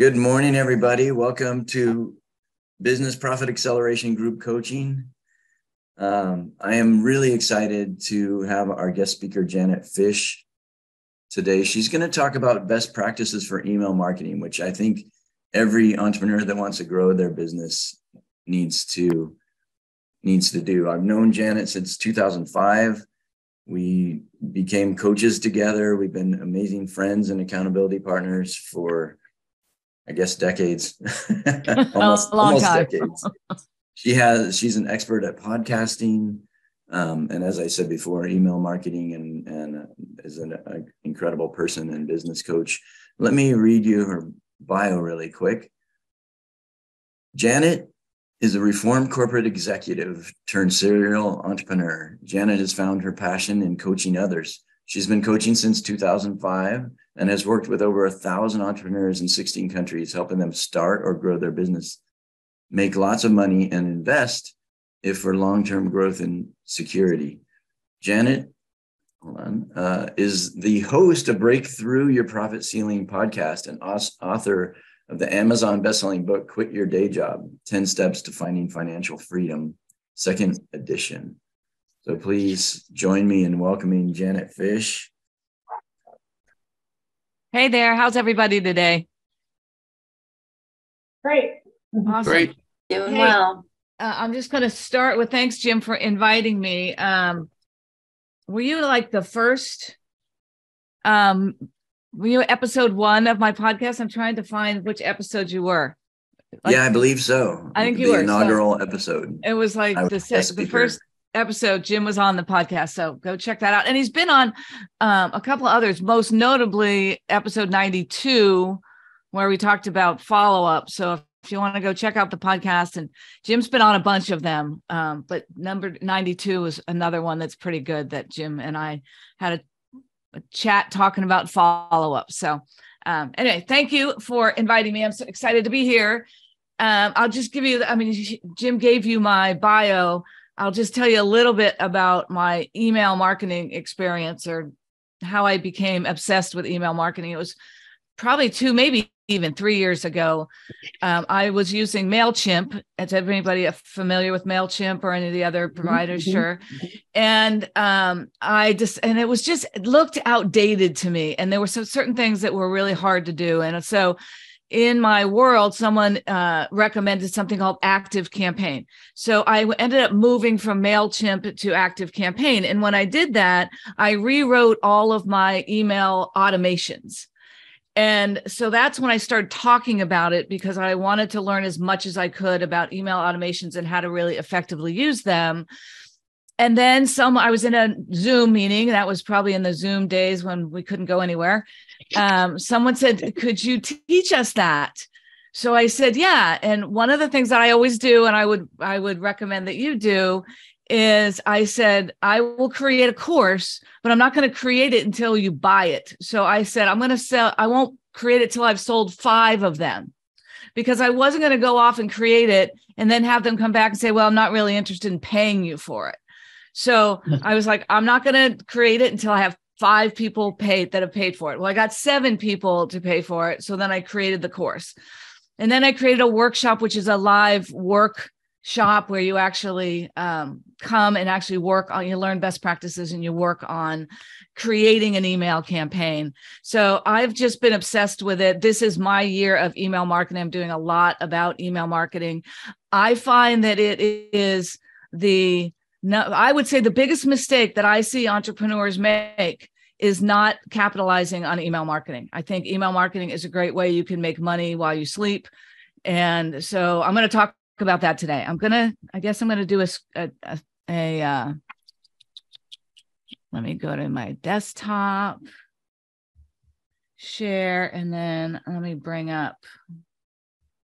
Good morning, everybody. Welcome to Business Profit Acceleration Group Coaching. I am really excited to have our guest speaker, Janet Fish, today. She's going to talk about best practices for email marketing, which I think every entrepreneur that wants to grow their business needs to do. I've known Janet since 2005. We became coaches together. We've been amazing friends and accountability partners for I guess decades, almost a long time. Decades. She's an expert at podcasting. And as I said before, email marketing and is an incredible person and business coach. Let me read you her bio really quick. Janet is a reformed corporate executive turned serial entrepreneur. Janet has found her passion in coaching others. She's been coaching since 2005 and has worked with over 1,000 entrepreneurs in 16 countries, helping them start or grow their business, make lots of money, and invest if for long-term growth and security. Janet is the host of Breakthrough Your Profit Ceiling podcast and author of the Amazon bestselling book, Quit Your Day Job, 10 Steps to Finding Financial Freedom, second edition. So please join me in welcoming Janet Fish. Hey there. How's everybody today? Great. Awesome. Great. Doing well. I'm just going to start with thanks, Jim, for inviting me. Were you like the first? Were you episode one of my podcast? I'm trying to find which episode you were. Like, yeah, I believe so. I think you were. The inaugural episode. It was like the first episode. Jim was on the podcast, so go check that out. And he's been on a couple of others, most notably episode 92, where we talked about follow-up. So if you want to go check out the podcast, and Jim's been on a bunch of them, but number 92 is another one that's pretty good that Jim and I had a chat talking about follow-up. So anyway, thank you for inviting me. I'm so excited to be here. I'll just give you, Jim gave you my bio. I'll just tell you a little bit about my email marketing experience or how I became obsessed with email marketing. It was probably 2, maybe even 3 years ago. I was using MailChimp. Is anybody familiar with MailChimp or any of the other providers? Mm-hmm. Sure. And it looked outdated to me. And there were some certain things that were really hard to do. And so in my world, someone recommended something called Active Campaign. So I ended up moving from MailChimp to Active Campaign. And when I did that, I rewrote all of my email automations. And so that's when I started talking about it because I wanted to learn as much as I could about email automations and how to really effectively use them. And then I was in a Zoom meeting. That was probably in the Zoom days when we couldn't go anywhere. Someone said, could you teach us that? So I said, yeah. And one of the things that I always do, and I would recommend that you do, is I said, I will create a course, but I'm not going to create it until you buy it. So I said, I won't create it till I've sold 5 of them. Because I wasn't going to go off and create it and then have them come back and say, well, I'm not really interested in paying you for it. So I was like, I'm not going to create it until I have 5 people that have paid for it. Well, I got 7 people to pay for it. So then I created the course. And then I created a workshop, which is a live workshop where you actually come and actually work on, you learn best practices and you work on creating an email campaign. So I've just been obsessed with it. This is my year of email marketing. I'm doing a lot about email marketing. I find that it is I would say the biggest mistake that I see entrepreneurs make is not capitalizing on email marketing. I think email marketing is a great way you can make money while you sleep. And so I'm going to talk about that today. I guess I'm going to do let me go to my desktop, share, and then let me bring up, if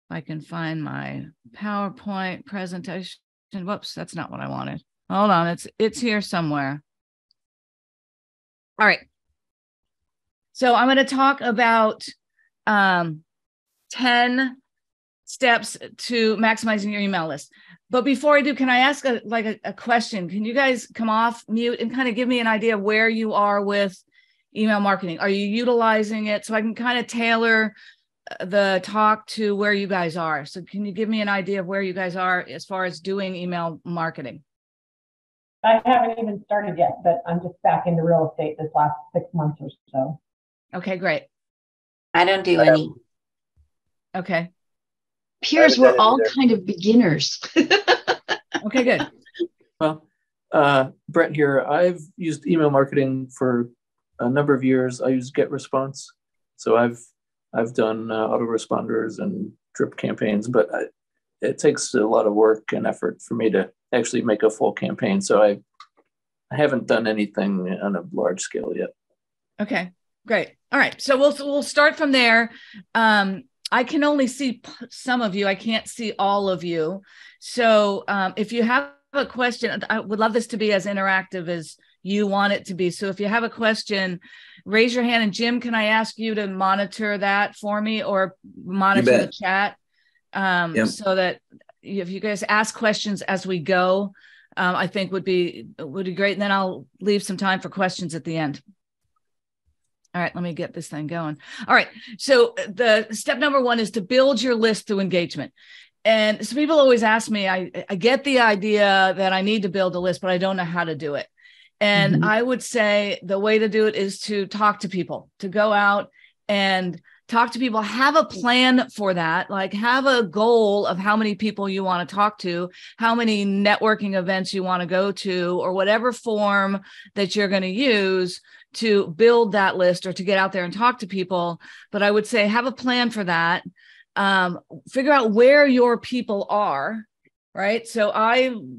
I can find my PowerPoint presentation. Whoops, that's not what I wanted. Hold on, it's here somewhere. All right. So I'm going to talk about 10 steps to maximizing your email list. But before I do, can I ask a question? Can you guys come off mute and kind of give me an idea of where you are with email marketing? Are you utilizing it so I can kind of tailor the talk to where you guys are. So can you give me an idea of where you guys are as far as doing email marketing? I haven't even started yet, but I'm just back into real estate this last 6 months or so. Okay, great. I don't do any. Okay. Peers, we're all kind of beginners. Okay, good. Well, Brent here. I've used email marketing for a number of years. I use Get Response. So I've done autoresponders and drip campaigns, but it takes a lot of work and effort for me to actually make a full campaign. So I haven't done anything on a large scale yet. Okay, great. All right. So we'll start from there. I can only see some of you. I can't see all of you. So if you have a question, I would love this to be as interactive as you want it to be. So if you have a question, raise your hand. And Jim, can I ask you to monitor that for me or monitor the chat? Yep. So that if you guys ask questions as we go, I think would be great. And then I'll leave some time for questions at the end. All right, let me get this thing going. All right, so the step number one is to build your list through engagement. And so people always ask me, I get the idea that I need to build a list, but I don't know how to do it. And I would say the way to do it is to talk to people, to go out and talk to people, have a plan for that, like have a goal of how many people you want to talk to, how many networking events you want to go to, or whatever form that you're going to use to build that list or to get out there and talk to people. But I would say have a plan for that. Figure out where your people are. Right. So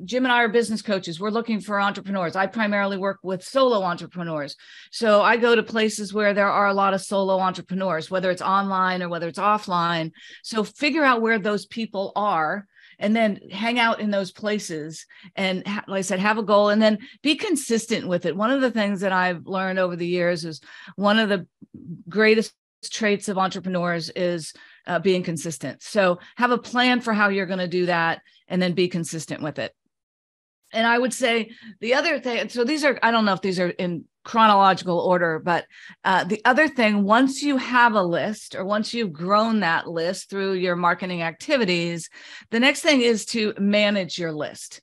Jim and I are business coaches. We're looking for entrepreneurs. I primarily work with solo entrepreneurs. So I go to places where there are a lot of solo entrepreneurs, whether it's online or whether it's offline. So figure out where those people are and then hang out in those places. And like I said, have a goal and then be consistent with it. One of the things that I've learned over the years is one of the greatest traits of entrepreneurs is being consistent. So have a plan for how you're going to do that and then be consistent with it. And I would say the other thing, so these are, I don't know if these are in chronological order, but the other thing, once you have a list or once you've grown that list through your marketing activities, the next thing is to manage your list.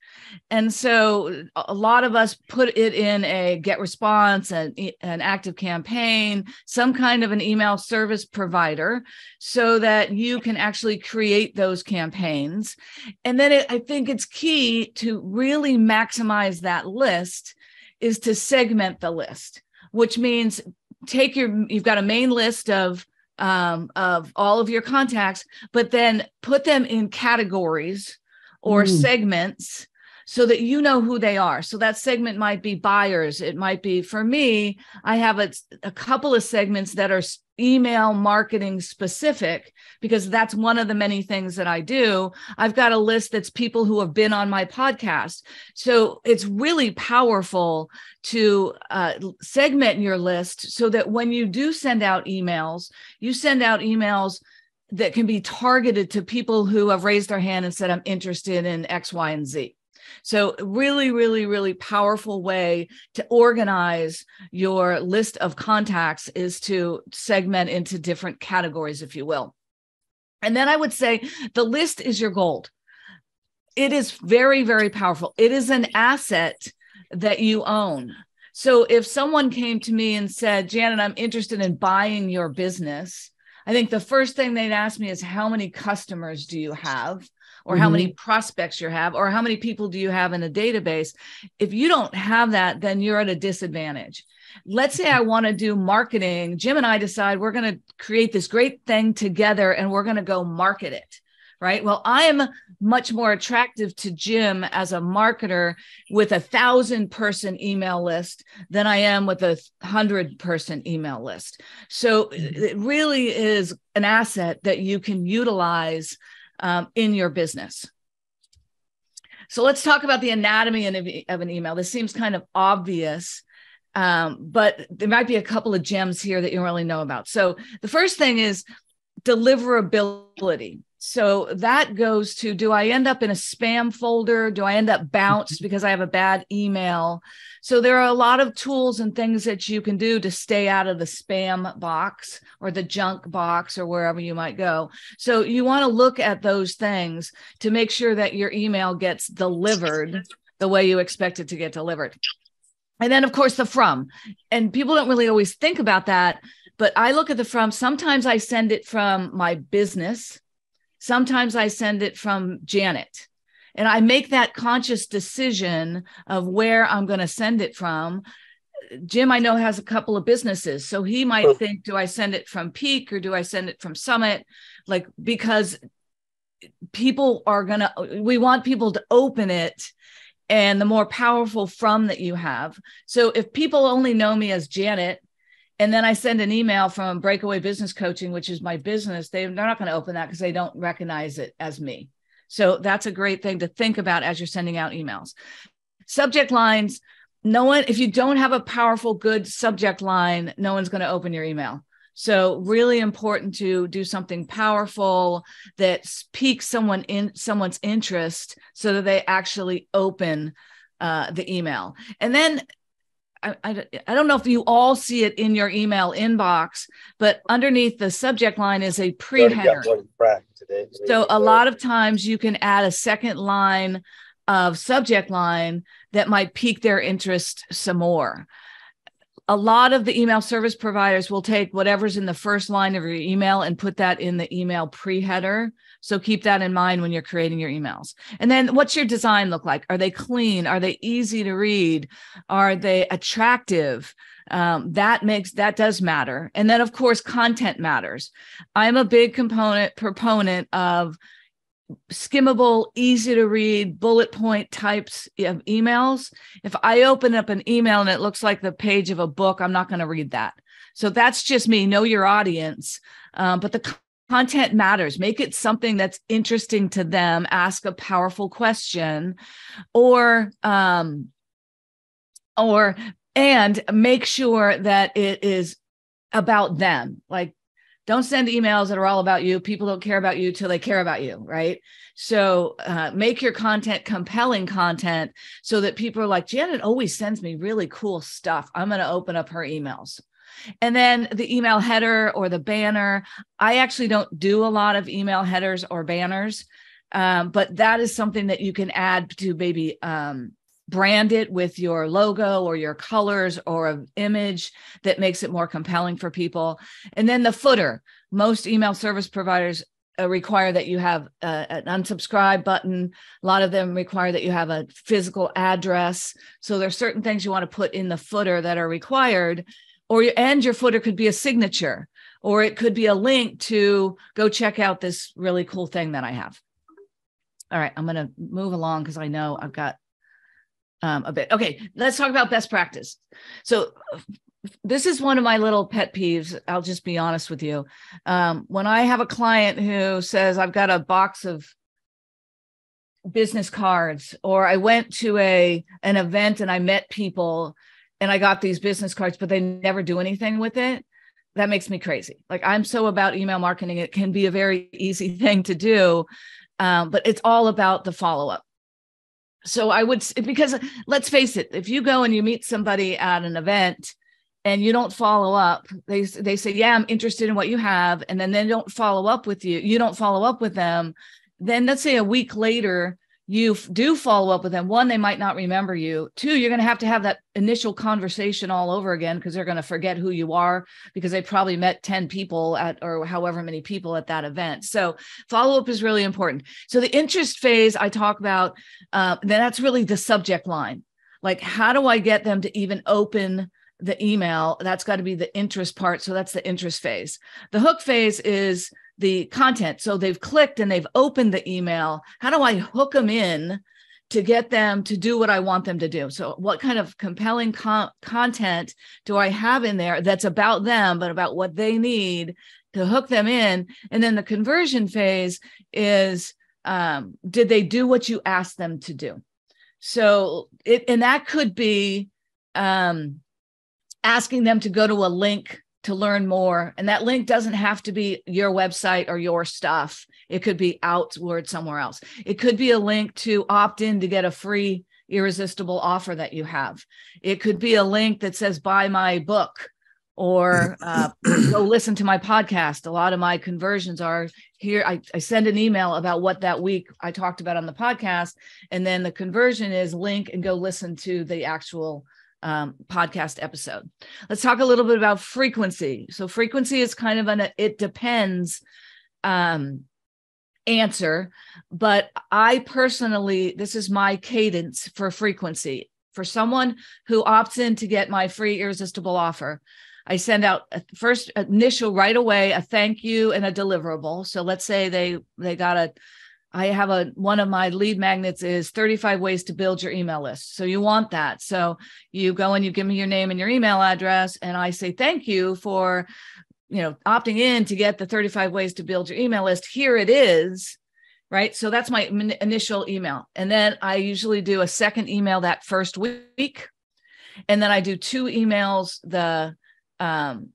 And so a lot of us put it in a Get Response, an Active Campaign, some kind of an email service provider so that you can actually create those campaigns. And then I think it's key to really maximize that list is to segment the list, which means you've got a main list of all of your contacts, but then put them in categories or segments so that you know who they are. So that segment might be buyers. It might be, for me, I have a couple of segments that are email marketing specific because that's one of the many things that I do. I've got a list that's people who have been on my podcast. So it's really powerful to segment your list so that when you do send out emails, you send out emails that can be targeted to people who have raised their hand and said, I'm interested in X, Y, and Z. So really, really, really powerful way to organize your list of contacts is to segment into different categories, if you will. And then I would say the list is your gold. It is very, very powerful. It is an asset that you own. So if someone came to me and said, Janet, I'm interested in buying your business, I think the first thing they'd ask me is how many customers do you have? Or how many prospects you have, or how many people do you have in a database? If you don't have that, then you're at a disadvantage. Let's say I want to do marketing. Jim and I decide we're going to create this great thing together and we're going to go market it, right? Well, I am much more attractive to Jim as a marketer with 1,000-person email list than I am with 100-person email list. So it really is an asset that you can utilize in your business. So let's talk about the anatomy of an email. This seems kind of obvious, but there might be a couple of gems here that you don't really know about. So the first thing is deliverability. So that goes to, do I end up in a spam folder? Do I end up bounced because I have a bad email? So there are a lot of tools and things that you can do to stay out of the spam box or the junk box or wherever you might go. So you want to look at those things to make sure that your email gets delivered the way you expect it to get delivered. And then, of course, the from. And people don't really always think about that, but I look at the from. Sometimes I send it from my business. Sometimes I send it from Janet, and I make that conscious decision of where I'm going to send it from. Jim, I know, has a couple of businesses, so he might think, do I send it from Peak or do I send it from Summit? Like, because people are going to, we want people to open it, and the more powerful from that you have. So if people only know me as Janet, and then I send an email from Breakaway Business Coaching, which is my business, they're not going to open that because they don't recognize it as me. So that's a great thing to think about as you're sending out emails. Subject lines. No one, if you don't have a powerful, good subject line, no one's going to open your email. So really important to do something powerful that piques someone's interest so that they actually open the email. And then I don't know if you all see it in your email inbox, but underneath the subject line is a pre-header. So a lot of times you can add a second line of subject line that might pique their interest some more. A lot of the email service providers will take whatever's in the first line of your email and put that in the email pre-header. So keep that in mind when you're creating your emails. And then what's your design look like? Are they clean? Are they easy to read? Are they attractive? That does matter. And then, of course, content matters. I'm a big proponent of skimmable, easy to read, bullet point types of emails. If I open up an email and it looks like the page of a book, I'm not going to read that. So that's just me. Know your audience. But the content matters. Make it something that's interesting to them. Ask a powerful question, and make sure that it is about them. Like, don't send emails that are all about you. People don't care about you till they care about you, right? So make your content compelling content so that people are like, Janet always sends me really cool stuff. I'm going to open up her emails. And then the email header or the banner. I actually don't do a lot of email headers or banners, but that is something that you can add to maybe brand it with your logo or your colors or an image that makes it more compelling for people. And then the footer. Most email service providers require that you have an unsubscribe button. A lot of them require that you have a physical address. So there are certain things you want to put in the footer that are required, and your footer could be a signature, or it could be a link to go check out this really cool thing that I have. All right, I'm going to move along because I know I've got a bit. Okay, let's talk about best practice. So this is one of my little pet peeves. I'll just be honest with you. When I have a client who says, I've got a box of business cards, or I went to an event and I met people and I got these business cards, but they never do anything with it. That makes me crazy. Like, I'm so about email marketing. It can be a very easy thing to do, but it's all about the follow-up. So I would, because let's face it, if you go and you meet somebody at an event and you don't follow up, they say, yeah, I'm interested in what you have. And then they don't follow up with you. You don't follow up with them. Then let's say a week later, you do follow up with them. One, they might not remember you. Two, you're going to have that initial conversation all over again because they're going to forget who you are because they probably met 10 people or however many people at that event. So follow-up is really important. So the interest phase I talk about, then that's really the subject line. Like, how do I get them to even open the email? That's got to be the interest part. So that's the interest phase. The hook phase is the content. So they've clicked and they've opened the email. How do I hook them in to get them to do what I want them to do? So what kind of compelling content do I have in there that's about them, but about what they need to hook them in? And then the conversion phase is, did they do what you asked them to do? So that could be asking them to go to a link to learn more. And that link doesn't have to be your website or your stuff. It could be outward somewhere else. It could be a link to opt in to get a free irresistible offer that you have. It could be a link that says, buy my book or go listen to my podcast. A lot of my conversions are here. I send an email about what that week I talked about on the podcast. And then the conversion is link and go listen to the actual podcast episode. Let's talk a little bit about frequency. So frequency is kind of an it depends answer, but I personally, this is my cadence for frequency. For someone who opts in to get my free irresistible offer, I send out a first initial right away, a thank you and a deliverable. So let's say they got a, I have a, one of my lead magnets is 35 ways to build your email list. So you want that. So you go and you give me your name and your email address. And I say, thank you for, you know, opting in to get the 35 ways to build your email list. Here it is. Right. So that's my initial email. And then I usually do a second email that first week. And then I do two emails the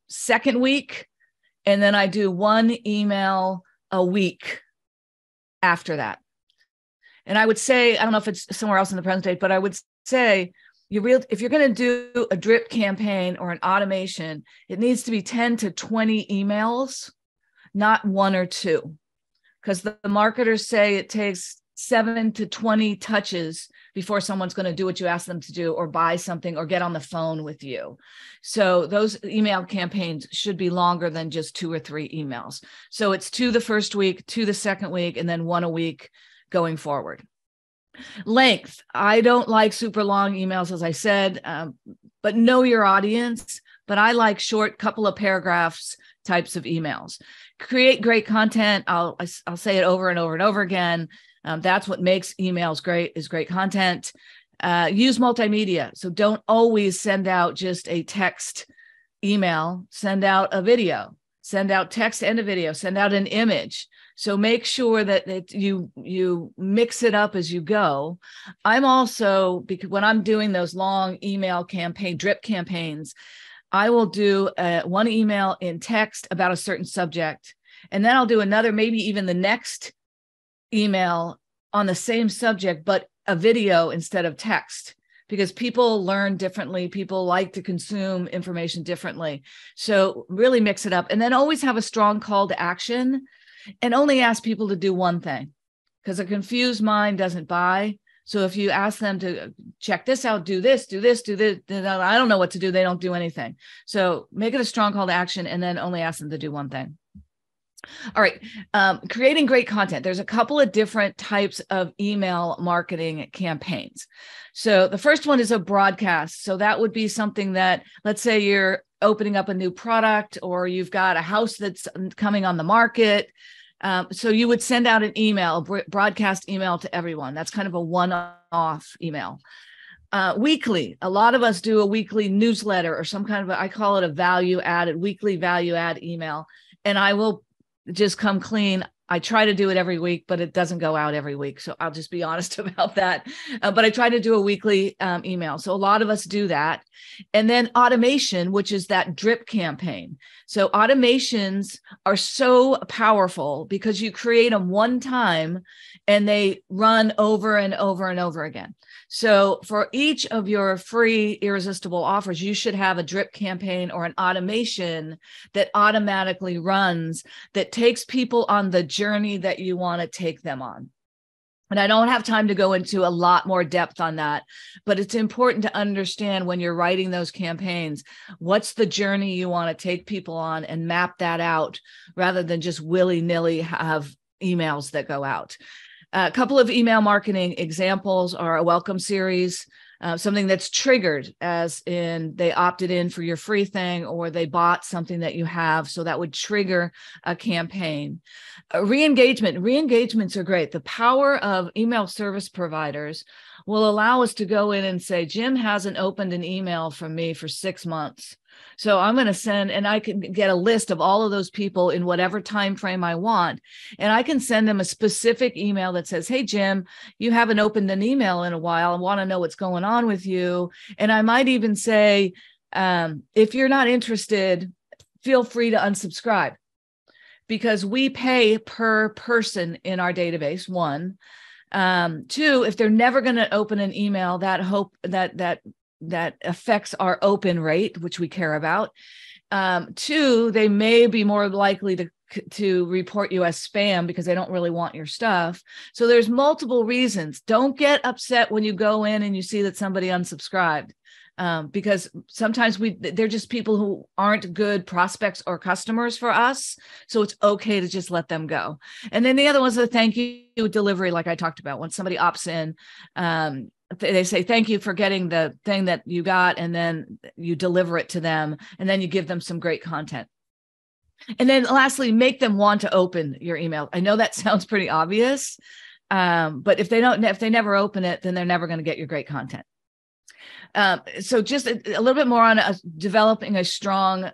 second week. And then I do one email a week after that. And I would say, I don't know if it's somewhere else in the presentation, but I would say if you're going to do a drip campaign or an automation, it needs to be 10 to 20 emails, not one or two. Because the marketers say it takes 7 to 20 touches before someone's going to do what you ask them to do or buy something or get on the phone with you. So those email campaigns should be longer than just 2 or 3 emails. So it's 2 the first week, 2 the second week, and then 1 a week going forward. Length. I don't like super long emails, as I said, but know your audience. But I like short couple of paragraphs types of emails. Create great content. I'll say it over and over and over again. That's what makes emails great is great content. Use multimedia. So don't always send out just a text email, send out a video, send out text and a video, send out an image. So make sure that you mix it up as you go. I'm also, because when I'm doing those long email campaign, drip campaigns, I will do one email in text about a certain subject, and then I'll do another, maybe even the next email on the same subject, but a video instead of text, because people learn differently. People like to consume information differently. So really mix it up, and then always have a strong call to action and only ask people to do one thing, because a confused mind doesn't buy. So if you ask them to check this out, do this, do this, do this, I don't know what to do. They don't do anything. So make it a strong call to action and then only ask them to do one thing. All right. Creating great content. There's a couple of different types of email marketing campaigns. So the first one is a broadcast. So that would be something that, let's say you're opening up a new product or you've got a house that's coming on the market. So you would send out an email, broadcast email to everyone. That's kind of a one-off email. Weekly. A lot of us do a weekly newsletter or some kind of, I call it a weekly value add email. And I will just come clean. I try to do it every week, but it doesn't go out every week. So I'll just be honest about that. But I try to do a weekly email. So a lot of us do that. And then automation, which is that drip campaign. So automations are so powerful because you create them one time and they run over and over and over again. So for each of your free irresistible offers, you should have a drip campaign or an automation that automatically runs that takes people on the journey that you want to take them on. And I don't have time to go into a lot more depth on that, but it's important to understand when you're writing those campaigns, what's the journey you want to take people on and map that out rather than just willy-nilly have emails that go out. A couple of email marketing examples are a welcome series, something that's triggered as in they opted in for your free thing or they bought something that you have. So that would trigger a campaign. Re-engagement. Re-engagements are great. The power of email service providers will allow us to go in and say, Jim hasn't opened an email from me for 6 months. So I'm going to send, and I can get a list of all of those people in whatever time frame I want. And I can send them a specific email that says, hey, Jim, you haven't opened an email in a while. I want to know what's going on with you. And I might even say, if you're not interested, feel free to unsubscribe, because we pay per person in our database, one. Two, if they're never going to open an email, that affects our open rate, which we care about. Two, they may be more likely to report you as spam because they don't really want your stuff. So there's multiple reasons. Don't get upset when you go in and you see that somebody unsubscribed, because sometimes they're just people who aren't good prospects or customers for us. So it's okay to just let them go. And then the other one's the thank you delivery, like I talked about. When somebody opts in, they say, thank you for getting the thing that you got. And then you deliver it to them. And then you give them some great content. And then lastly, make them want to open your email. I know that sounds pretty obvious, but if they never open it, then they're never going to get your great content. So just a little bit more on developing a strong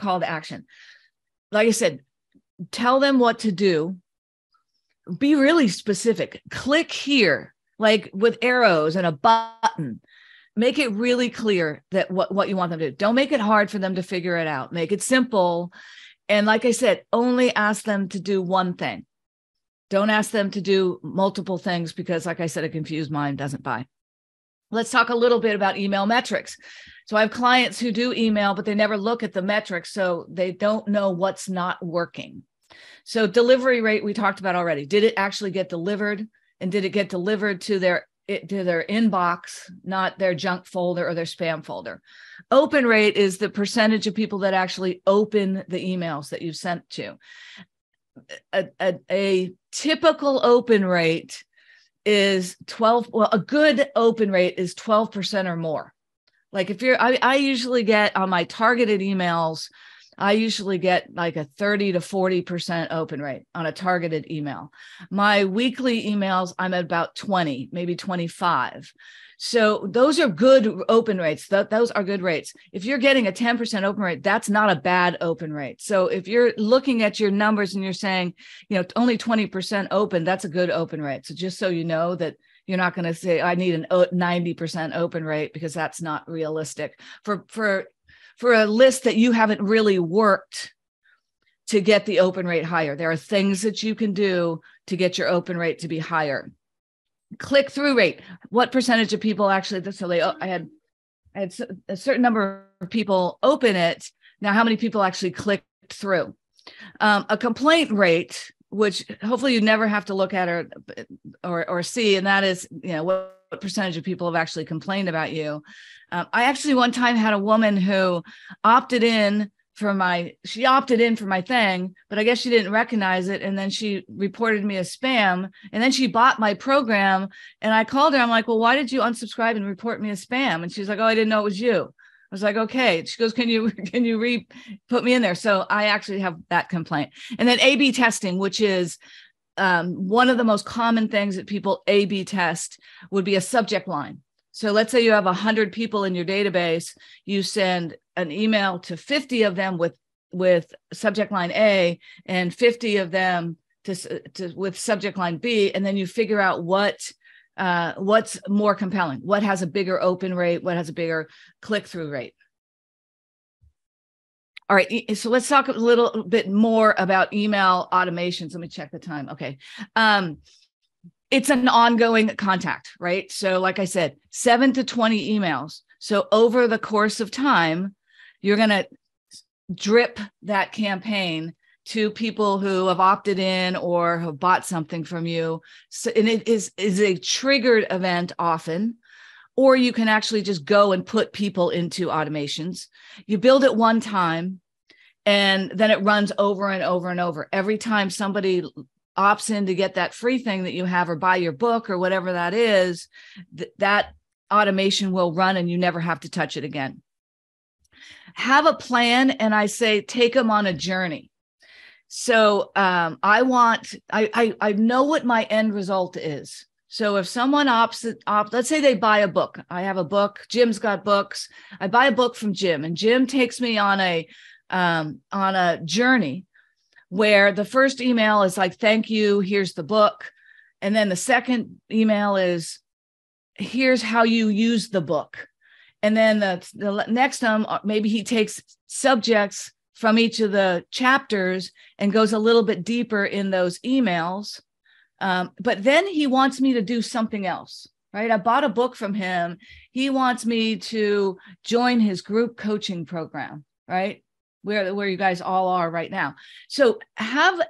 call to action. Like I said, tell them what to do. Be really specific. Click here, like with arrows and a button. Make it really clear that what you want them to do. Don't make it hard for them to figure it out. Make it simple. And like I said, only ask them to do one thing. Don't ask them to do multiple things, because like I said, a confused mind doesn't buy. Let's talk a little bit about email metrics. So I have clients who do email, but they never look at the metrics. So they don't know what's not working. So delivery rate, we talked about already. Did it actually get delivered? And did it get delivered to their inbox, not their junk folder or their spam folder? Open rate is the percentage of people that actually open the emails that you sent to. A typical open rate is 12. Well, a good open rate is 12% or more. Like if you're, I usually get on my targeted emails, I usually get like a 30 to 40% open rate on a targeted email. My weekly emails, I'm at about 20, maybe 25. So those are good open rates. Those are good rates. If you're getting a 10% open rate, that's not a bad open rate. So if you're looking at your numbers and you're saying, only 20% open, that's a good open rate. So just so you know that you're not going to say, I need an 90% open rate, because that's not realistic for a list that you haven't really worked to get the open rate higher. There are things that you can do to get your open rate to be higher. Click-through rate. What percentage of people actually, I had a certain number of people open it. Now, how many people actually clicked through? A complaint rate, which hopefully you never have to look at or see, and that is, what percentage of people have actually complained about you. I actually one time had a woman who opted in for my thing, but I guess she didn't recognize it. And then she reported me as spam, and then she bought my program, and I called her. I'm like, well, why did you unsubscribe and report me as spam? And she's like, oh, I didn't know it was you. I was like, okay. She goes, can you put me in there? So I actually have that complaint. And then A/B testing, which is, one of the most common things that people A/B test, would be a subject line. So let's say you have 100 people in your database, you send an email to 50 of them with subject line A, and 50 of them with subject line B. And then you figure out what's more compelling, what has a bigger open rate, what has a bigger click-through rate. All right, so let's talk a little bit more about email automations. Let me check the time. Okay. It's an ongoing contact, right? So like I said, 7 to 20 emails. So over the course of time, you're going to drip that campaign to people who have opted in or have bought something from you. So, and it is a triggered event often. Or you can actually just go and put people into automations. You build it one time, and then it runs over and over and over. Every time somebody opts in to get that free thing that you have, or buy your book or whatever that is, that automation will run, and you never have to touch it again. Have a plan, and I say take them on a journey. So I know what my end result is. So if someone opts, let's say they buy a book. I have a book. Jim's got books. I buy a book from Jim, and Jim takes me on a journey where the first email is like, thank you, here's the book. And then the second email is, here's how you use the book. And then the next time, maybe he takes subjects from each of the chapters and goes a little bit deeper in those emails. But then he wants me to do something else, right? I bought a book from him. He wants me to join his group coaching program, right? Where you guys all are right now. So have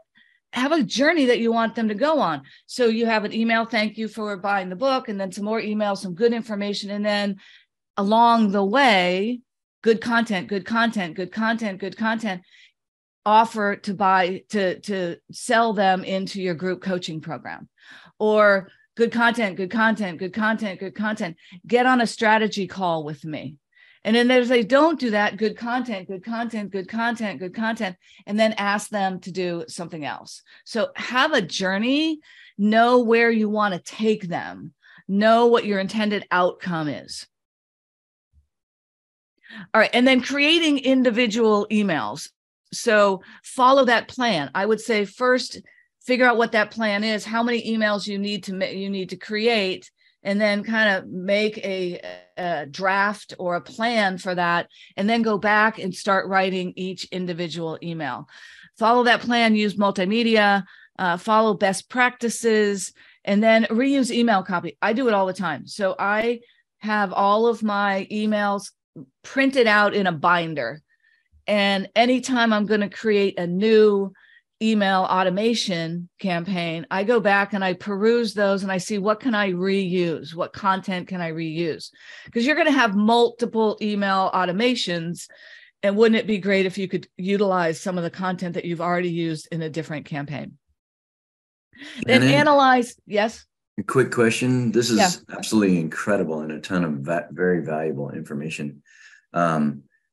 a journey that you want them to go on. So you have an email, thank you for buying the book, and then some more emails, some good information. And then along the way, good content, good content, good content, good content, offer to buy, to sell them into your group coaching program. Or good content, good content, good content, good content, get on a strategy call with me. And then if they don't do that, good content, good content, good content, good content, and then ask them to do something else. So have a journey, know where you want to take them, know what your intended outcome is. All right, and then creating individual emails. So follow that plan. I would say first, figure out what that plan is, how many emails you need to create, and then kind of make a draft or a plan for that, and then go back and start writing each individual email. Follow that plan, use multimedia, follow best practices, and then reuse email copy. I do it all the time. So I have all of my emails printed out in a binder. And anytime I'm going to create a new email automation campaign, I go back and I peruse those and I see what can I reuse? What content can I reuse? Because you're going to have multiple email automations. And wouldn't it be great if you could utilize some of the content that you've already used in a different campaign? Then analyze. Yes. A quick question. This is absolutely incredible and a ton of very valuable information.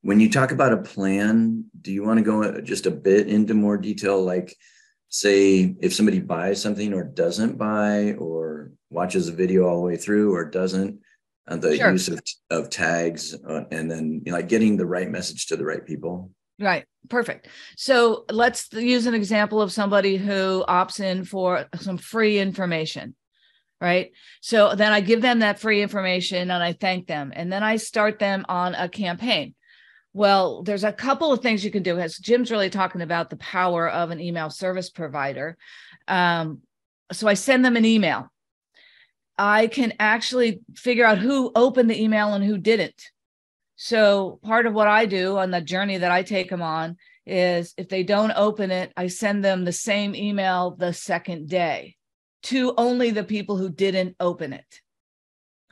When you talk about a plan, do you want to go just a bit into more detail? Like, say, if somebody buys something or doesn't buy, or watches a video all the way through or doesn't, the sure. use of tags, and then like getting the right message to the right people. Right. Perfect. So let's use an example of somebody who opts in for some free information. Right. So then I give them that free information and I thank them. And then I start them on a campaign. Well, there's a couple of things you can do. As Jim's really talking about the power of an email service provider. So I send them an email. I can actually figure out who opened the email and who didn't. So part of what I do on the journey that I take them on is if they don't open it, I send them the same email the second day to only the people who didn't open it.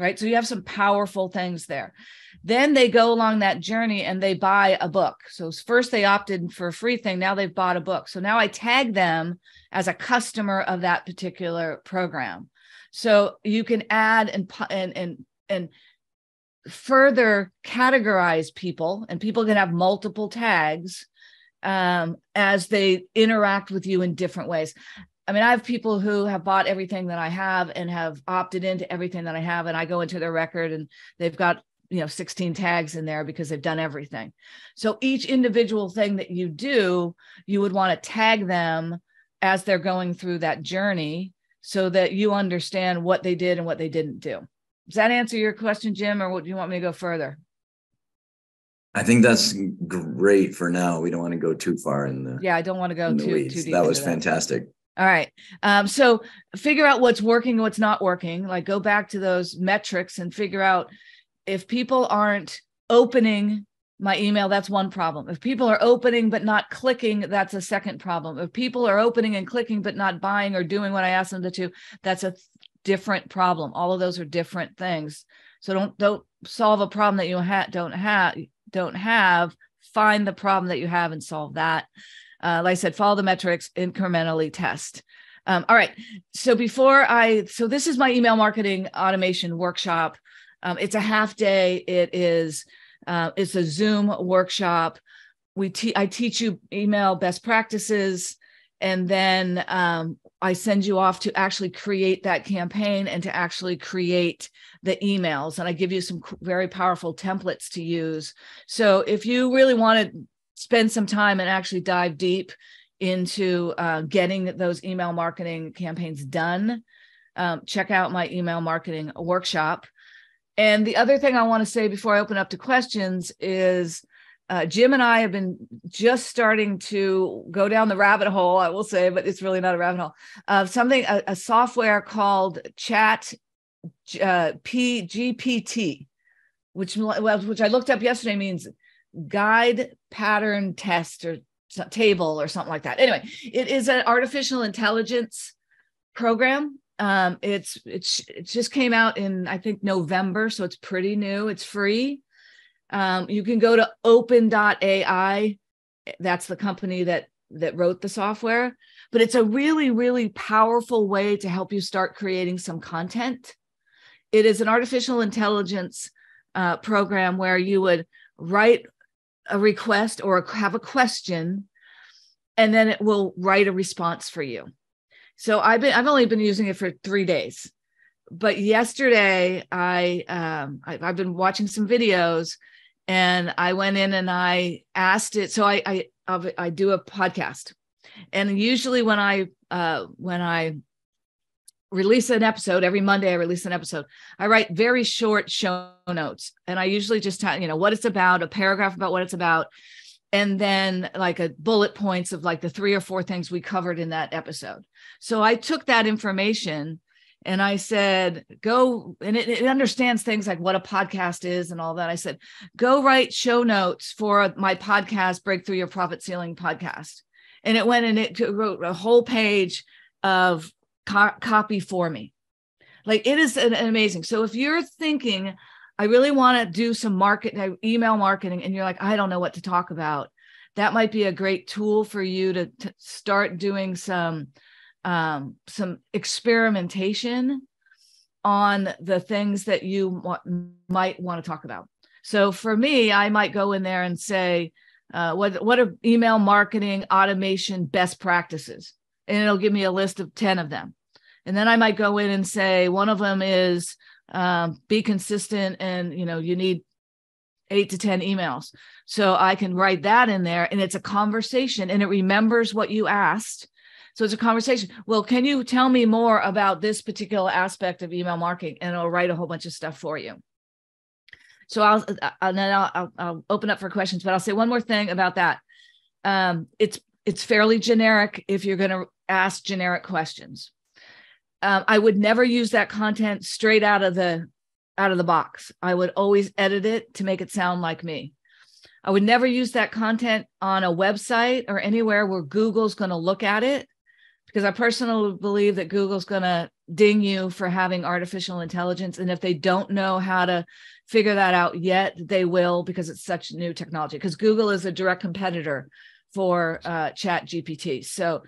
Right. So you have some powerful things there. Then they go along that journey and they buy a book. So first they opted for a free thing. Now they've bought a book. So now I tag them as a customer of that particular program. So you can add and further categorize people, and people can have multiple tags as they interact with you in different ways. I mean, I have people who have bought everything that I have and have opted into everything that I have, and I go into their record and they've got, 16 tags in there because they've done everything. So each individual thing that you do, you would want to tag them as they're going through that journey so that you understand what they did and what they didn't do. Does that answer your question, Jim, or do you want me to go further? I think that's great for now. We don't want to go too far in the I don't want to go too deep. That was fantastic. All right. So figure out what's working, what's not working. Like go back to those metrics and figure out if people aren't opening my email, that's one problem. If people are opening but not clicking, that's a second problem. If people are opening and clicking but not buying or doing what I asked them to do, that's a different problem. All of those are different things. So don't solve a problem that you don't have. Find the problem that you have and solve that. Like I said, follow the metrics, incrementally test. All right. So so this is my email marketing automation workshop. It's a half day. It's a Zoom workshop. I teach you email best practices, and then I send you off to actually create that campaign and to actually create the emails. And I give you some very powerful templates to use. So if you really want to spend some time and actually dive deep into getting those email marketing campaigns done, check out my email marketing workshop. And the other thing I want to say before I open up to questions is Jim and I have been just starting to go down the rabbit hole, I will say, but it's really not a rabbit hole, of something, a software called ChatGPT, which I looked up yesterday, means guide pattern test or table or something like that. Anyway, it is an artificial intelligence program. It just came out in, I think, November, so it's pretty new. It's free. You can go to open.ai. That's the company that wrote the software, but it's a really, really powerful way to help you start creating some content. It is an artificial intelligence program where you would write a request or have a question, and then it will write a response for you. So I've only been using it for 3 days, but yesterday I've been watching some videos, and I went in and I asked it. So I do a podcast, and usually when I release an episode every Monday, I release an episode. I write very short show notes, and I usually just what it's about, a paragraph about what it's about, and then like a bullet points of like the 3 or 4 things we covered in that episode. So I took that information and I said, go, and it understands things like what a podcast is and all that. I said, go write show notes for my podcast, Breakthrough Your Profit Ceiling podcast. And it went and it wrote a whole page of copy for me. Like, it is an amazing. So if you're thinking, I really want to do some email marketing, and you're like, I don't know what to talk about, that might be a great tool for you to start doing some experimentation on the things that you might want to talk about. So for me, I might go in there and say, what are email marketing automation best practices? And it'll give me a list of 10 of them. And then I might go in and say, one of them is be consistent, and you need 8 to 10 emails. So I can write that in there, and it's a conversation, and it remembers what you asked. So it's a conversation. Well, can you tell me more about this particular aspect of email marketing? And I'll write a whole bunch of stuff for you. So I'll open up for questions, but I'll say one more thing about that. It's fairly generic if you're going to ask generic questions. I would never use that content straight out of the box. I would always edit it to make it sound like me. I would never use that content on a website or anywhere where Google's going to look at it, because I personally believe that Google's going to ding you for having artificial intelligence. And if they don't know how to figure that out yet, they will, because it's such new technology, because Google is a direct competitor for ChatGPT. So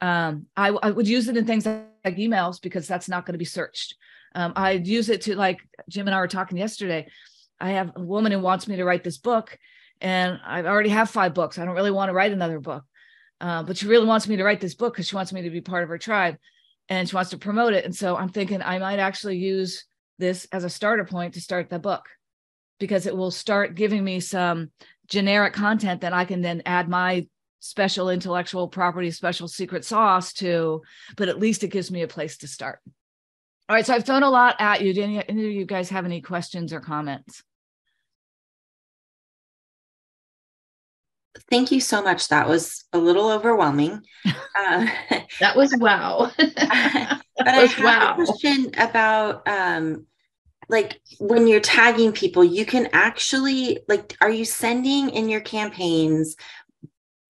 I would use it in things like emails, because that's not going to be searched. I'd use it to, like Jim and I were talking yesterday, I have a woman who wants me to write this book, and I already have 5 books. I don't really want to write another book, but she really wants me to write this book because she wants me to be part of her tribe, and she wants to promote it. And so I'm thinking I might actually use this as a starter point to start the book, because it will start giving me some generic content that I can then add my special intellectual property, special secret sauce to, but at least it gives me a place to start. All right, so I've thrown a lot at you. Do any of you guys have any questions or comments? Thank you so much. That was a little overwhelming. That was wow. But I have a question about like when you're tagging people, you can actually, like, are you sending in your campaigns,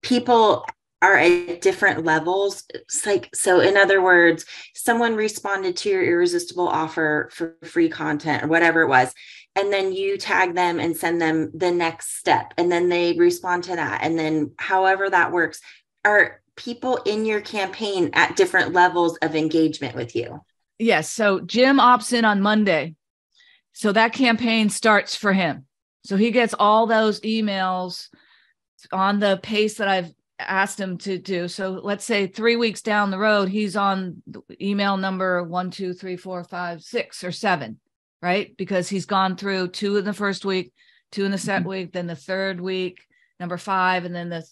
people are at different levels? It's like, so in other words, someone responded to your irresistible offer for free content or whatever it was, and then you tag them and send them the next step, and then they respond to that. And then however that works, are people in your campaign at different levels of engagement with you? Yes. So Jim opts in on Monday, so that campaign starts for him. So he gets all those emails on the pace that I've asked him to do. So let's say 3 weeks down the road, he's on email number 1, 2, 3, 4, 5, 6, or 7, right? Because he's gone through 2 in the first week, 2 in the second week, then the third week, number 5, and then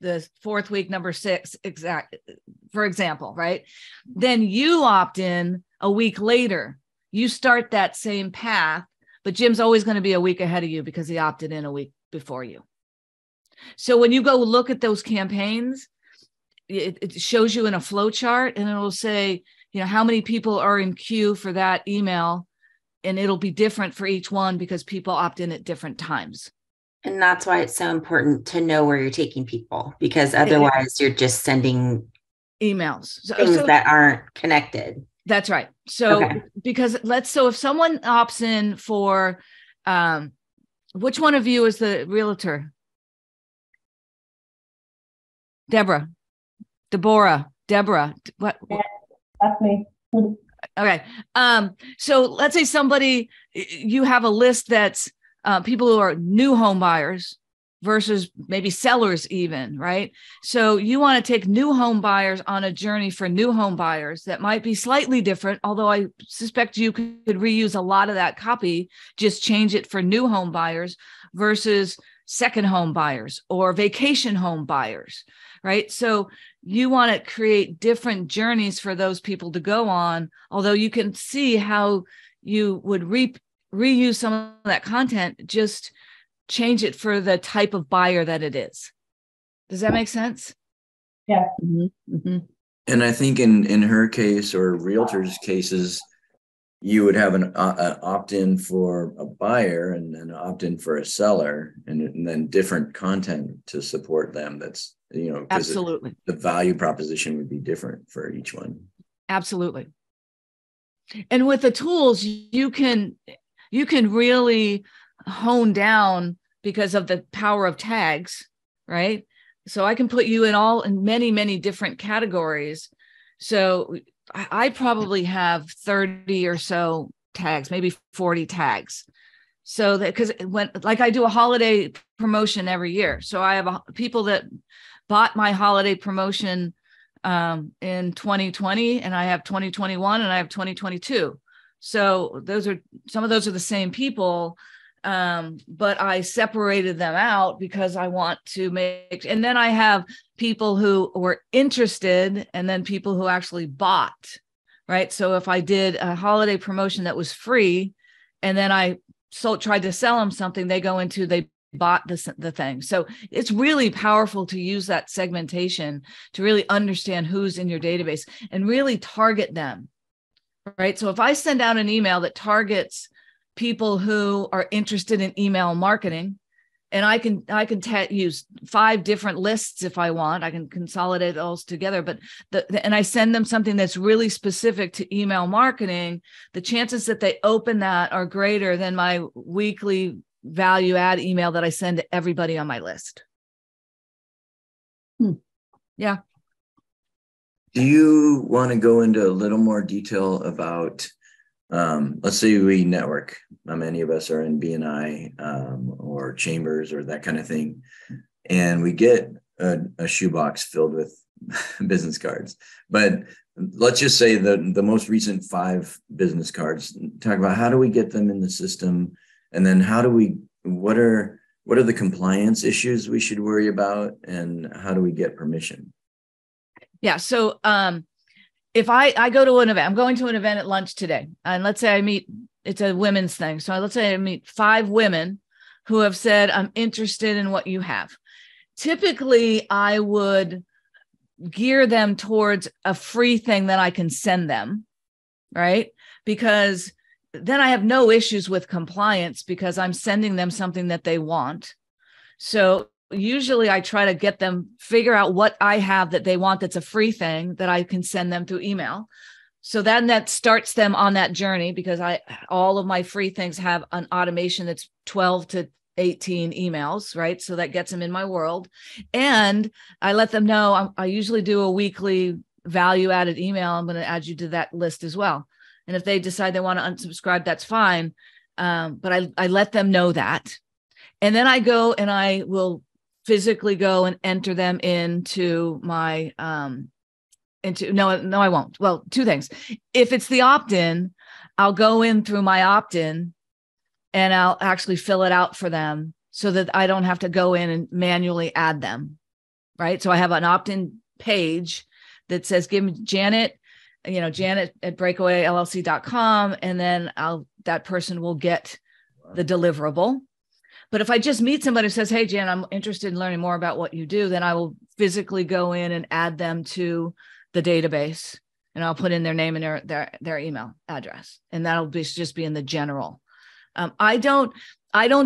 the fourth week, number 6, for example, right? Then you opt in a week later. You start that same path, but Jim's always going to be a week ahead of you because he opted in a week before you. So when you go look at those campaigns, it shows you in a flow chart, and it will say, you know, how many people are in queue for that email, and it'll be different for each one because people opt in at different times. And that's why it's so important to know where you're taking people, because otherwise you're just sending emails, things that aren't connected. That's right. So because if someone opts in for, which one of you is the realtor? Deborah. What? That's me. Okay. So let's say you have a list that's people who are new home buyers versus maybe sellers even, right? So you want to take new home buyers on a journey for new home buyers that might be slightly different, although I suspect you could reuse a lot of that copy, just change it for new home buyers versus second home buyers or vacation home buyers, right? So you want to create different journeys for those people to go on, although you can see how you would reuse some of that content, just change it for the type of buyer that it is. Does that make sense? Yeah. Mm-hmm. Mm-hmm. And I think in her case, or realtors' cases, you would have an opt-in for a buyer and an opt-in for a seller, and then different content to support them. That's, you know, absolutely. The value proposition would be different for each one. Absolutely. And with the tools, you can really hone down because of the power of tags, right? So I can put you in many, many different categories. So I probably have 30 or so tags, maybe 40 tags. So that, because I do a holiday promotion every year. So I have people that bought my holiday promotion in 2020, and I have 2021, and I have 2022. So some of those are the same people, but I separated them out because I want to make, and then I have people who were interested and then people who actually bought, right? So if I did a holiday promotion that was free and then I tried to sell them something, they bought the thing. So it's really powerful to use that segmentation to really understand who's in your database and really target them. Right. So if I send out an email that targets people who are interested in email marketing, and I can use 5 different lists if I want, I can consolidate those together, but and I send them something that's really specific to email marketing, the chances that they open that are greater than my weekly value add email that I send to everybody on my list. Yeah. Do you want to go into a little more detail about, let's say we network, many of us are in BNI or chambers or that kind of thing, and we get a shoebox filled with business cards. But let's just say the most recent 5 business cards, talk about how do we get them in the system, and then what are the compliance issues we should worry about, and how do we get permission? Yeah. So if I go to an event, I'm going to an event at lunch today, and let's say it's a women's thing. So let's say I meet 5 women who have said, I'm interested in what you have. Typically, I would gear them towards a free thing that I can send them, right? Because then I have no issues with compliance because I'm sending them something that they want. So usually I try to get them, figure out what I have that they want that's a free thing that I can send them through email. So then that starts them on that journey, because all of my free things have an automation that's 12 to 18 emails, right? So that gets them in my world. And I let them know, I usually do a weekly value added email. I'm going to add you to that list as well. And if they decide they want to unsubscribe, that's fine. But I let them know that. And then I go and I will physically go and enter them into my, I won't. Well, 2 things. If it's the opt-in, I'll go in through my opt-in and I'll actually fill it out for them so that I don't have to go in and manually add them, right? So I have an opt-in page that says, give me Janet, Janet at breakawayllc.com. And then that person will get the deliverable. But if I just meet somebody who says, hey, Jan, I'm interested in learning more about what you do, then I will physically go in and add them to the database, and I'll put in their name and their email address. And that'll be just be in the general. I don't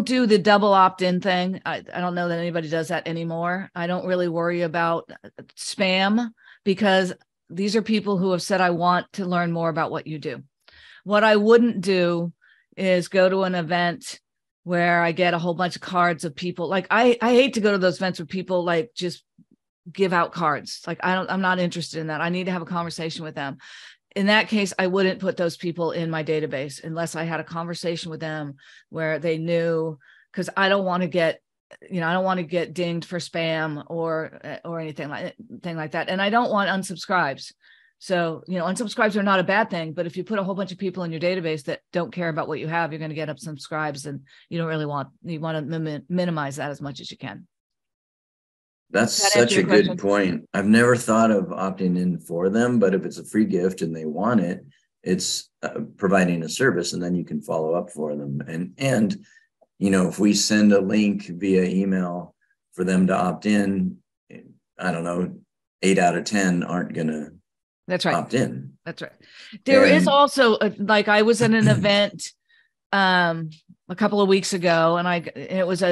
do the double opt-in thing. I don't know that anybody does that anymore. I don't really worry about spam because these are people who have said, I want to learn more about what you do. What I wouldn't do is go to an event where I get a whole bunch of cards of people. Like I hate to go to those events where people like just give out cards. Like I'm not interested in that. I need to have a conversation with them. In that case, I wouldn't put those people in my database unless I had a conversation with them where they knew, because I don't want to get, I don't want to get dinged for spam or anything like that. And I don't want unsubscribes. So, unsubscribes are not a bad thing, but if you put a whole bunch of people in your database that don't care about what you have, you're going to get unsubscribes, and you don't really want to minimize that as much as you can. That's such a good point. I've never thought of opting in for them, but if it's a free gift and they want it, it's providing a service, and then you can follow up for them. And if we send a link via email for them to opt in, I don't know, 8 out of 10 aren't going to opt in. That's right. There is also like I was at an event a couple of weeks ago, and it was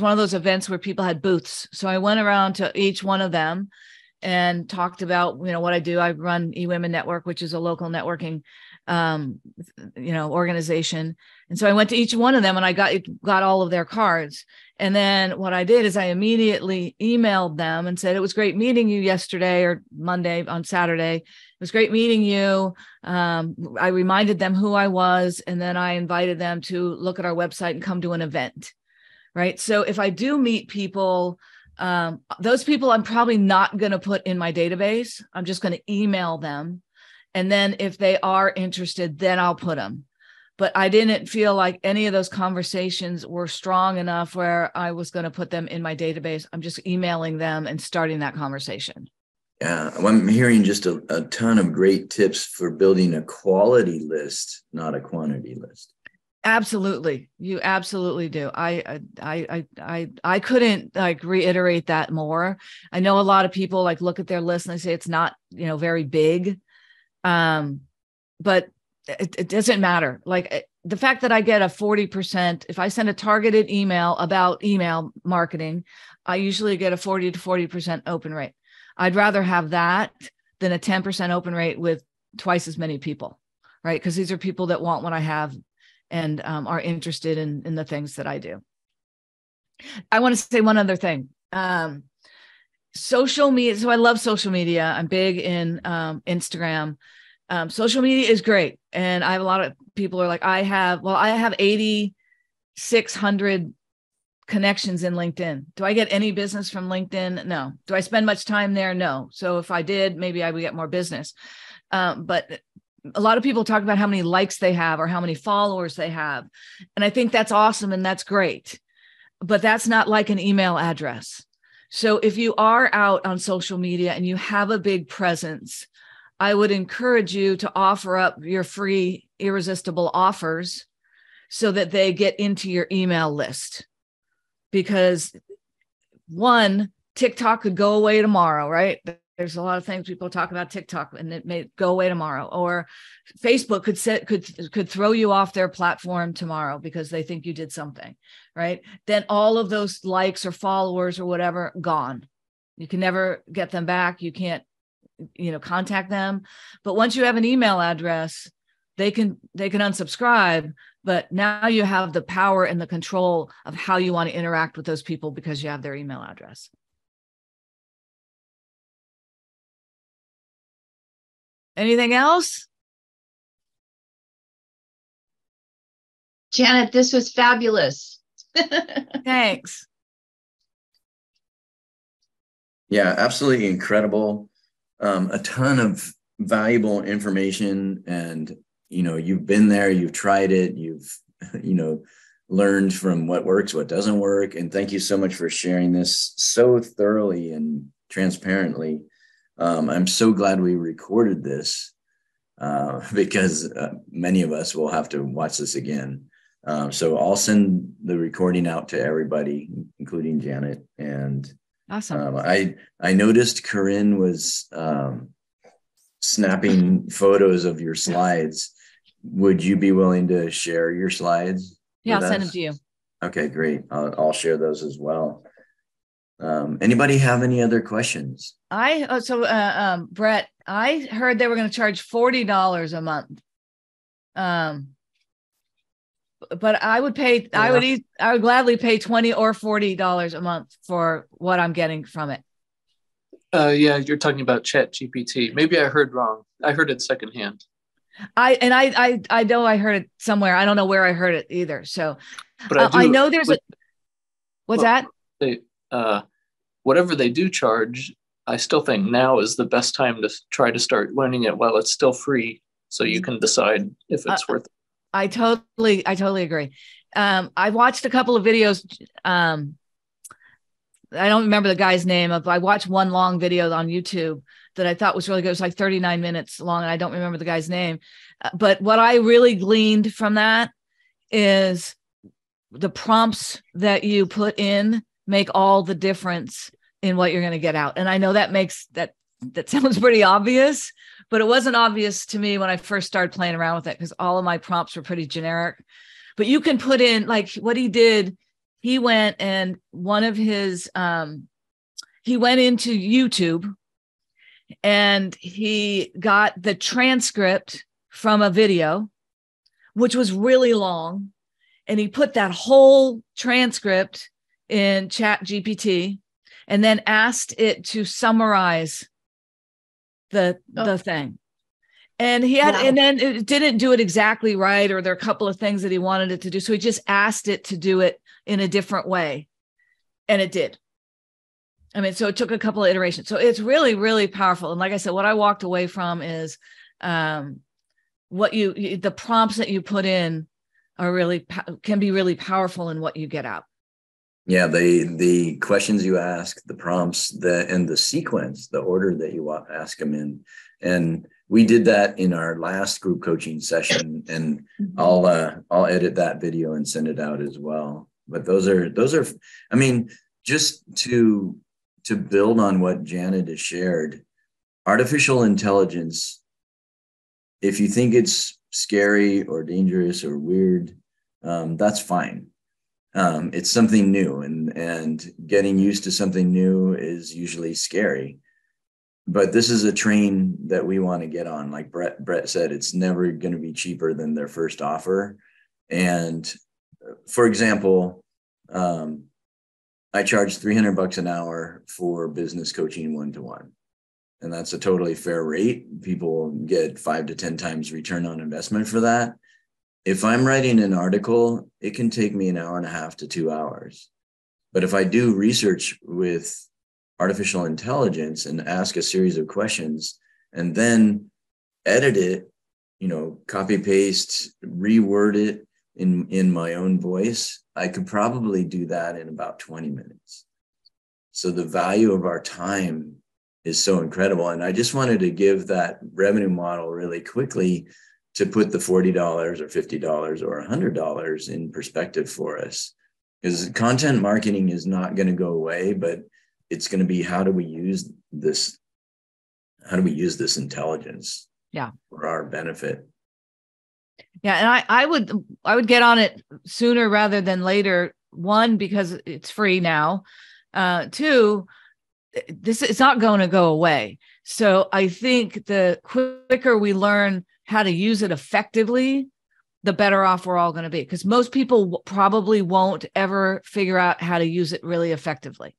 one of those events where people had booths. So I went around to each one of them and talked about, what I do. I run eWomen Network, which is a local networking, organization. And so I went to each one of them and I got all of their cards. And then what I did is I immediately emailed them and said, it was great meeting you yesterday or Monday on Saturday. It was great meeting you. I reminded them who I was, and then I invited them to look at our website and come to an event. Right. So if I do meet people, those people I'm probably not going to put in my database. I'm just going to email them. And then if they are interested, then I'll put them. But I didn't feel like any of those conversations were strong enough where I was going to put them in my database. I'm just emailing them and starting that conversation. Yeah, I'm hearing just a ton of great tips for building a quality list, not a quantity list. Absolutely. You absolutely do. I couldn't like reiterate that more. I know a lot of people like look at their list and they say it's not, very big. But it doesn't matter. Like the fact that I get a 40%, if I send a targeted email about email marketing, I usually get a 40 to 40% open rate. I'd rather have that than a 10% open rate with twice as many people, right? Because these are people that want what I have and are interested in the things that I do. I want to say one other thing. Social media. So I love social media. I'm big in Instagram. Social media is great. And I have a lot of people are like, I have 8,600 connections in LinkedIn. Do I get any business from LinkedIn? No. Do I spend much time there? No. So if I did, maybe I would get more business. But a lot of people talk about how many likes they have or how many followers they have. And I think that's awesome and that's great, but that's not like an email address. So if you are out on social media and you have a big presence, I would encourage you to offer up your free irresistible offers so that they get into your email list. Because one, TikTok could go away tomorrow, right? There's a lot of things people talk about TikTok, and it may go away tomorrow. Or Facebook could throw you off their platform tomorrow because they think you did something, right? Then all of those likes or followers or whatever, gone. You can never get them back. You can't, contact them. But once you have an email address, they can unsubscribe. But now you have the power and the control of how you want to interact with those people because you have their email address. Anything else? Janet, this was fabulous. Thanks. Yeah, absolutely incredible. A ton of valuable information, and, you've been there, you've tried it, you've, learned from what works, what doesn't work. And thank you so much for sharing this so thoroughly and transparently. I'm so glad we recorded this because many of us will have to watch this again. So I'll send the recording out to everybody, including Janet. And awesome. I noticed Corinne was snapping photos of your slides. Would you be willing to share your slides? Yeah, I'll send them to you. Okay, great. I'll share those as well. Anybody have any other questions? Brett, I heard they were going to charge $40 a month. But I would pay, yeah. I would gladly pay $20 or $40 a month for what I'm getting from it. Yeah, you're talking about ChatGPT. Maybe I heard wrong. I heard it secondhand. I know I heard it somewhere. I don't know where I heard it either. So, but I know there's whatever they do charge, I still think now is the best time to try to start learning it while it's still free, so you can decide if it's worth it. I totally agree. I watched a couple of videos. I don't remember the guy's name. I watched one long video on YouTube that I thought was really good. It was like 39 minutes long, and I don't remember the guy's name. But what I really gleaned from that is the prompts that you put in make all the difference in what you're going to get out. And I know that that sounds pretty obvious, but it wasn't obvious to me when I first started playing around with it, because all of my prompts were pretty generic. But you can put in, like what he did, he went and one of his, he went into YouTube and he got the transcript from a video, which was really long. And he put that whole transcript in ChatGPT and then asked it to summarize the thing. And he had, and then it didn't do it exactly right, or there are a couple of things that he wanted it to do. So he just asked it to do it in a different way. And it did. I mean, so it took a couple of iterations. So it's really, really powerful. And like I said, what I walked away from is the prompts that you put in are really, can be really powerful in what you get out. Yeah, the questions you ask, the prompts, and the sequence, the order that you ask them in. And we did that in our last group coaching session, and I'll edit that video and send it out as well. But those are, I mean, just to build on what Janet has shared, artificial intelligence, if you think it's scary or dangerous or weird, that's fine. It's something new, and getting used to something new is usually scary, but this is a train that we want to get on. Like Brett said, it's never going to be cheaper than their first offer. And for example, I charge $300 an hour for business coaching one-to-one, and that's a totally fair rate. People get 5 to 10 times return on investment for that. If I'm writing an article, it can take me an hour and a half to 2 hours. But if I do research with artificial intelligence and ask a series of questions and then edit it, copy, paste, reword it in my own voice, I could probably do that in about 20 minutes. So the value of our time is so incredible. And I just wanted to give that revenue model really quickly to put the $40 or $50 or $100 in perspective for us, because content marketing is not going to go away, but it's going to be, how do we use this intelligence for our benefit? Yeah. And I would get on it sooner rather than later. One, because it's free now. Two, it's not going to go away. So I think the quicker we learn how to use it effectively, the better off we're all going to be. Because most people probably won't ever figure out how to use it really effectively.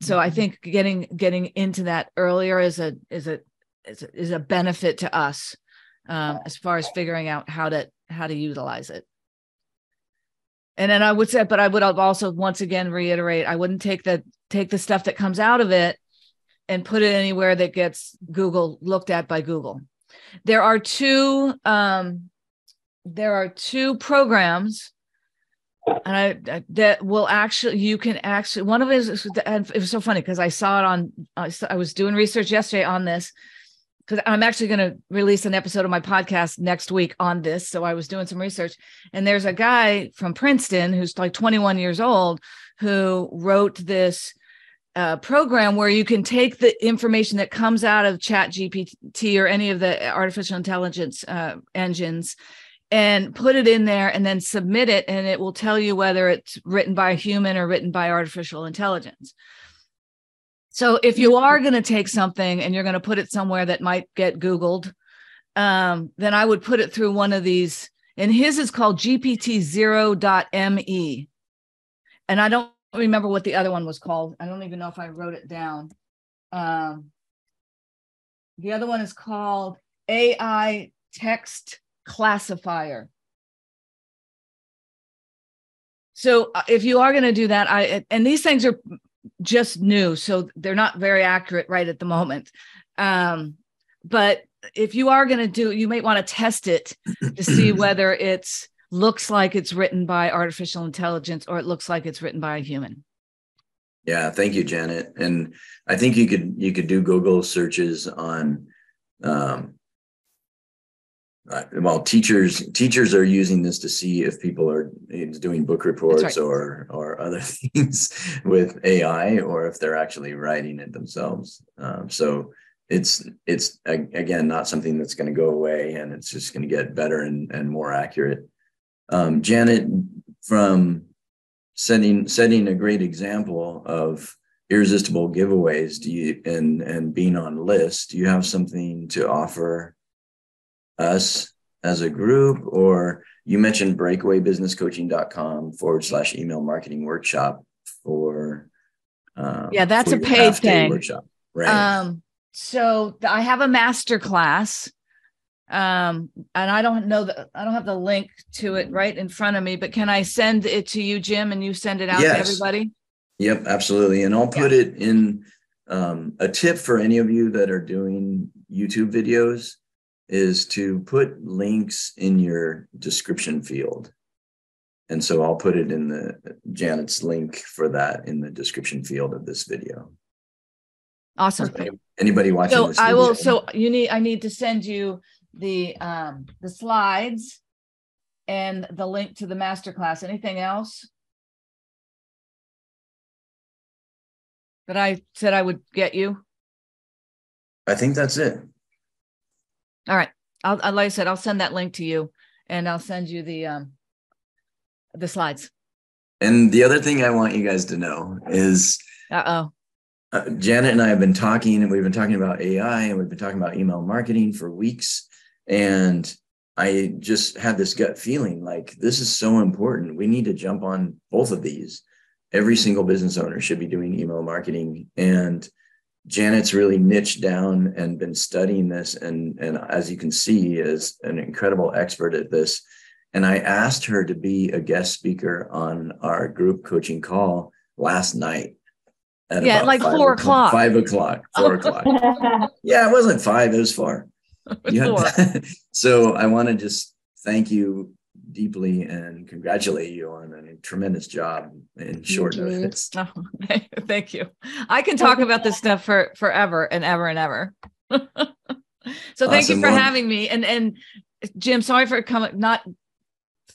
So I think getting into that earlier is a benefit to us as far as figuring out how to utilize it. And then I would say, but I would also once again reiterate, I wouldn't take the stuff that comes out of it and put it anywhere that gets looked at by Google. There are two programs, and that will actually, you can actually, one of it was so funny because I saw it on, I was doing research yesterday on this, because I'm actually going to release an episode of my podcast next week on this. So I was doing some research, and there's a guy from Princeton who's like 21 years old who wrote this program where you can take the information that comes out of ChatGPT or any of the artificial intelligence engines and put it in there and then submit it. And it will tell you whether it's written by a human or written by artificial intelligence. So if you are going to take something and you're going to put it somewhere that might get Googled, then I would put it through one of these. And his is called GPT0.me. And I don't remember what the other one was called. I don't even know if I wrote it down. The other one is called AI text classifier. So if you are going to do that, and these things are just new, so they're not very accurate right at the moment. But if you are going to do, you might want to test it to see whether it looks like it's written by artificial intelligence or it looks like it's written by a human. Yeah, thank you, Janet. And I think you could do Google searches on, well, teachers are using this to see if people are doing book reports, right, or other things with AI, or if they're actually writing it themselves. So it's again, not something that's going to go away, and it's just going to get better and more accurate. Janet, from setting a great example of irresistible giveaways, do you, and being on lists, do you have something to offer us as a group? Or you mentioned breakawaybusinesscoaching.com/email-marketing-workshop for yeah, that's a paid thing workshop, right? So I have a master class, and I don't have the link to it right in front of me, but can I send it to you, Jim, and you send it out to everybody? Yep, absolutely. And I'll put it in a tip for any of you that are doing YouTube videos is to put links in your description field. And so I'll put it in the Janet's link for that in the description field of this video. Awesome. So anybody watching this video? So I need to send you the slides and the link to the masterclass. Anything else that I said I would get you? I think that's it. All right. Like I said, I'll send that link to you, and I'll send you the slides. And the other thing I want you guys to know is, Janet and I have been talking, and we've been talking about AI, and we've been talking about email marketing for weeks. And I just had this gut feeling like this is so important. We need to jump on both of these. Every single business owner should be doing email marketing, and Janet's really niched down and been studying this, and as you can see, is an incredible expert at this. And I asked her to be a guest speaker on our group coaching call last night. At about like 4 o'clock. 5 o'clock, 4 o'clock. Yeah, it wasn't 5, it was 4. So I want to just thank you deeply and congratulate you on a tremendous job in short notice. Oh, thank you. I can talk about this stuff for forever and ever and ever. So thank you for having me. And Jim, sorry for not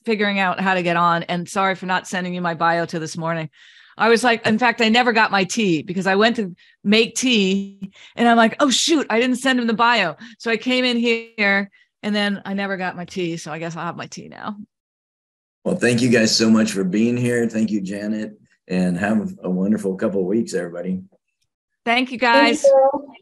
figuring out how to get on, and sorry for not sending you my bio to this morning. I was like, in fact, I never got my tea because I went to make tea and I'm like, oh shoot, I didn't send him the bio. So I came in here and then I never got my tea. So I guess I'll have my tea now. Well, thank you guys so much for being here. Thank you, Janet. And have a wonderful couple of weeks, everybody. Thank you, guys. Thank you.